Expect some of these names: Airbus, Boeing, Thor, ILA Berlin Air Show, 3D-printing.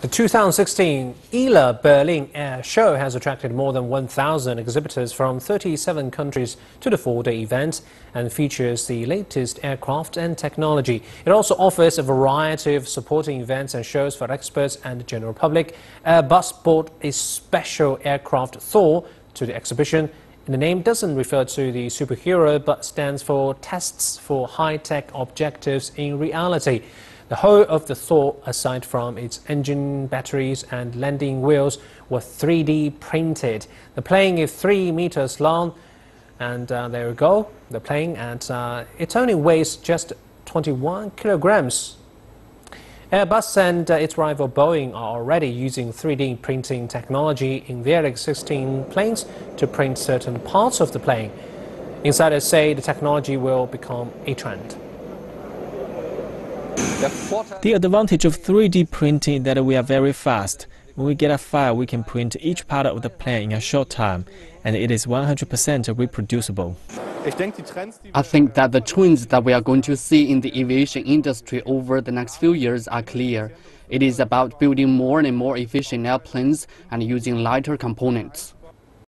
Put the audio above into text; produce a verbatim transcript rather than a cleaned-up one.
The two thousand sixteen I L A Berlin Air Show has attracted more than one thousand exhibitors from thirty-seven countries to the four-day event and features the latest aircraft and technology. It also offers a variety of supporting events and shows for experts and the general public. Airbus brought a special aircraft, Thor, to the exhibition. And the name doesn't refer to the superhero but stands for Tests for High-Tech Objectives in Reality. The hull of the Thor, aside from its engine, batteries and landing wheels, were three D printed. The plane is three meters long, and uh, there we go, the plane, and uh, it only weighs just twenty-one kilograms. Airbus and uh, its rival Boeing are already using three D printing technology in their existing planes to print certain parts of the plane. Insiders say the technology will become a trend. The advantage of three D printing is that we are very fast. When we get a file, we can print each part of the plane in a short time, and it is one hundred percent reproducible. I think that the trends that we are going to see in the aviation industry over the next few years are clear. It is about building more and more efficient airplanes and using lighter components.